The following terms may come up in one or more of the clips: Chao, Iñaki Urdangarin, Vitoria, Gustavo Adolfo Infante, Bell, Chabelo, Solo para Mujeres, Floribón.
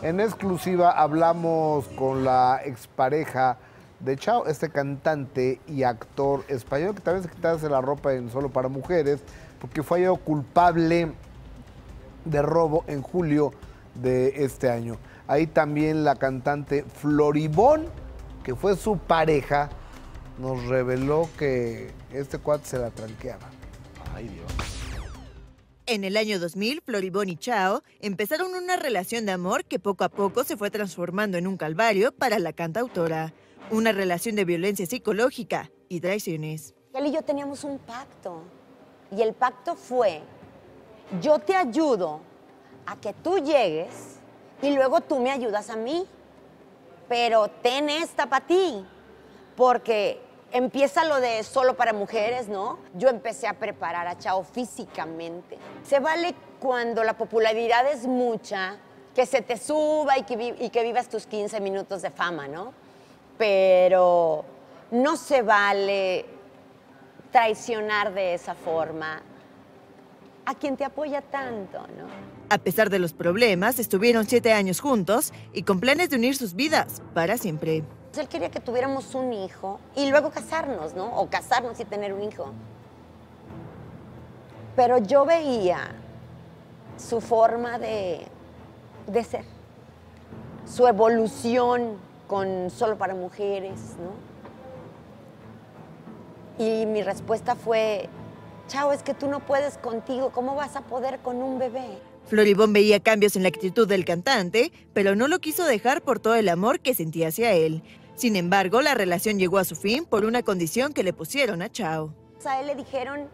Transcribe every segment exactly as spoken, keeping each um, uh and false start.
En exclusiva hablamos con la expareja de Chao, este cantante y actor español que también se quitase la ropa en Solo para Mujeres porque fue hallado culpable de robo en julio de este año. Ahí también la cantante Floribón, que fue su pareja, nos reveló que este cuate se la tranqueaba. Ay, Dios. En el año dos mil, Floribón y Chao empezaron una relación de amor que poco a poco se fue transformando en un calvario para la cantautora. Una relación de violencia psicológica y traiciones. Él y yo teníamos un pacto. Y el pacto fue, yo te ayudo a que tú llegues y luego tú me ayudas a mí. Pero ten esta para ti. Porque empieza lo de Solo para Mujeres, ¿no? Yo empecé a preparar a Chao físicamente. Se vale cuando la popularidad es mucha, que se te suba y que, vi y que vivas tus quince minutos de fama, ¿no? Pero no se vale traicionar de esa forma a quien te apoya tanto, ¿no? A pesar de los problemas, estuvieron siete años juntos y con planes de unir sus vidas para siempre. Él quería que tuviéramos un hijo y luego casarnos, ¿no? O casarnos y tener un hijo. Pero yo veía su forma de, de ser, su evolución con Solo para Mujeres, ¿no? Y mi respuesta fue, Chao, es que tú no puedes contigo, ¿cómo vas a poder con un bebé? Floribón veía cambios en la actitud del cantante, pero no lo quiso dejar por todo el amor que sentía hacia él. Sin embargo, la relación llegó a su fin por una condición que le pusieron a Chao. A él le dijeron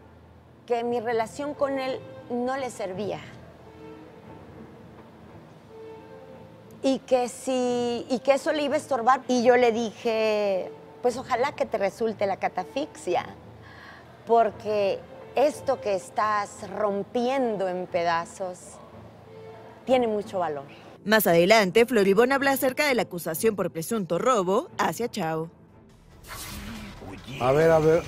que mi relación con él no le servía. Y que, si, y que eso le iba a estorbar. Y yo le dije, pues ojalá que te resulte la catafixia, porque esto que estás rompiendo en pedazos tiene mucho valor. Más adelante, Floribón habla acerca de la acusación por presunto robo hacia Chao. A ver, a ver.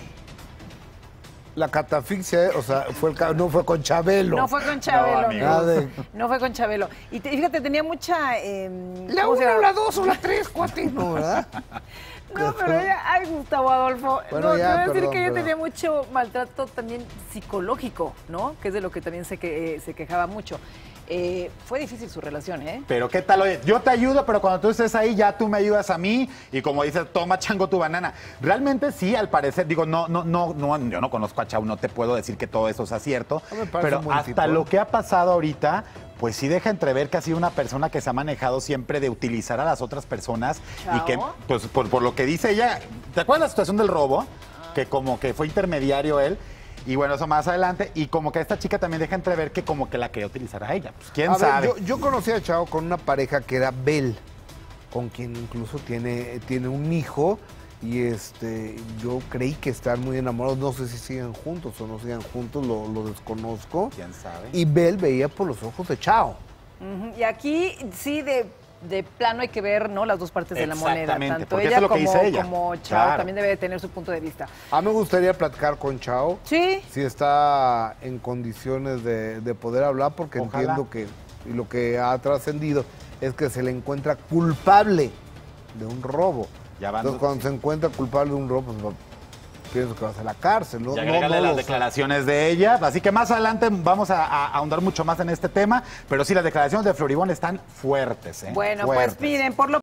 La catafixia, o sea, fue el, no fue con Chabelo. No fue con Chabelo. No, no, no fue con Chabelo. Y te, fíjate, tenía mucha... Eh, la una, o la dos, o la tres, cuate. No, ¿verdad? No, pero ella... Ay, Gustavo Adolfo. Bueno, no, ya, te voy a decir perdón, que ella tenía mucho maltrato también psicológico, ¿no? Que es de lo que también se, que, eh, se quejaba mucho. Eh, fue difícil su relación, ¿eh? Pero qué tal, oye, yo te ayudo, pero cuando tú estés ahí ya tú me ayudas a mí. Y como dices, toma chango tu banana. Realmente sí, al parecer, digo, no, no, no, no yo no conozco a Chao, no te puedo decir que todo eso sea cierto. No, pero hasta situado. Lo que ha pasado ahorita, pues sí deja entrever que ha sido una persona que se ha manejado siempre de utilizar a las otras personas. Chao. Y que, pues por, por lo que dice ella, ¿te acuerdas la situación del robo? Ah. Que como que fue intermediario él. Y bueno, eso más adelante. Y como que esta chica también deja entrever que como que la quería utilizar a ella. Pues quién a sabe. Ver, yo, yo conocí a Chao con una pareja que era Bell, con quien incluso tiene, tiene un hijo. Y este, yo creí que están muy enamorados. No sé si siguen juntos o no siguen juntos, lo, lo desconozco. Quién sabe. Y Bell veía por los ojos de Chao. Uh-huh. Y aquí sí de... de plano hay que ver, ¿no?, las dos partes de la moneda. Tanto ella, es lo como, que dice ella como Chao, claro, también debe de tener su punto de vista. A mí me gustaría platicar con Chao. Sí. Si está en condiciones de, de poder hablar, porque ojalá. Entiendo que lo que ha trascendido es que se le encuentra culpable de un robo. Ya van. Entonces, cuando sí se encuentra culpable de un robo, pues pienso que vas a la cárcel, ¿no? Y agrégale no, no, las los... declaraciones de ella. Así que más adelante vamos a, a ahondar mucho más en este tema, pero sí, las declaraciones de Floribón están fuertes, ¿eh? Bueno, fuertes. Pues miren, por lo